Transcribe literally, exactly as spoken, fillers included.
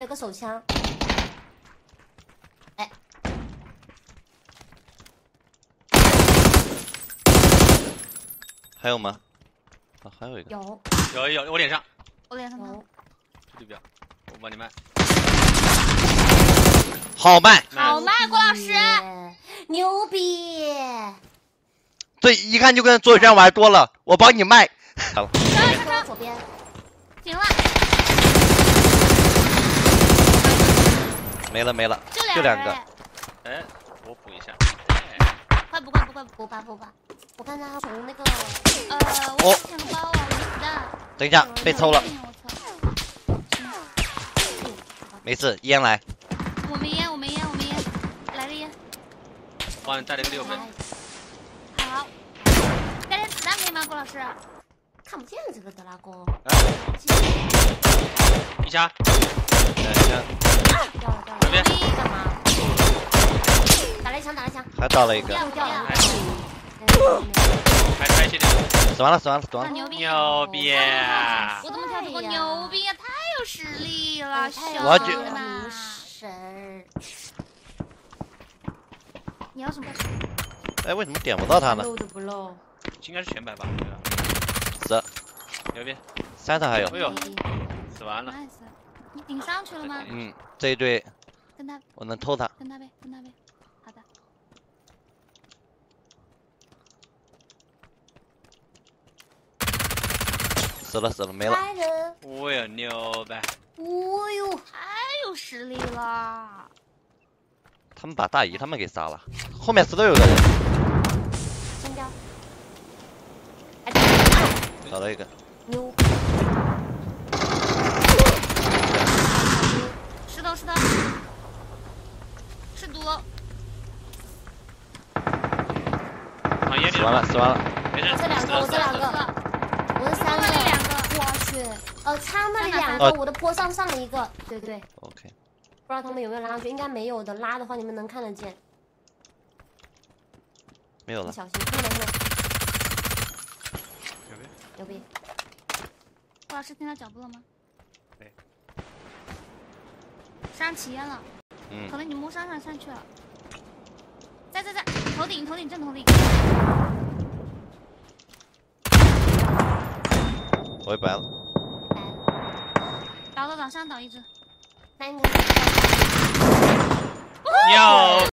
有个手枪。哎，还有吗？啊，还有一个。有。有有有，我脸上。我脸上有。对不对？我帮你卖。好卖。好卖，郭老师，牛逼！这一看就跟左雨山玩多了，我帮你卖。好了。上上上，左边。停了。 没了没了，就两个。哎，我补一下。快补快补快补吧补吧！我看他从那个呃，我抢包啊，子弹。等一下，被抽了。没事，烟来。我没烟，我没烟，我没烟，来个烟。帮你带了个六分。好。带点子弹可以吗，郭老师？看不见这个德拉贡。一下。等一下。 掉了掉了，这边干嘛？打了一枪，打了一枪，还打了一个，掉掉了，还还一点，死完了死完了死完了，牛逼牛逼！我怎么跳过？牛逼啊！太有实力了，兄弟们！神！你要什么？哎，为什么点不到他呢？漏都不漏，应该是全白吧？死，牛逼！三塔还有，哎呦，死完了。 你顶上去了吗？嗯，这一队，跟他，我能偷他，跟他呗，跟他呗，好的。死了死了，没了。我有牛呗。哦呦，太有实力了。他们把大姨他们给杀了，后面石头有个人。中标。找到一个。牛。 是他，是毒。死完了，死完了。没事。这两个，我这两个，我这三个，两个。我去，呃，他那里两个，我的坡上上了一个，对对。OK。不知道他们有没有拉上去，应该没有的。拉的话，你们能看得见。没有了。小心，看到没有？牛逼！牛逼！郭老师听到脚步了吗？ 上起烟了，嗯，可能你摸山上上去了，在在在，头顶头顶正头顶，我也白了，倒了倒上倒一只，来你，牛。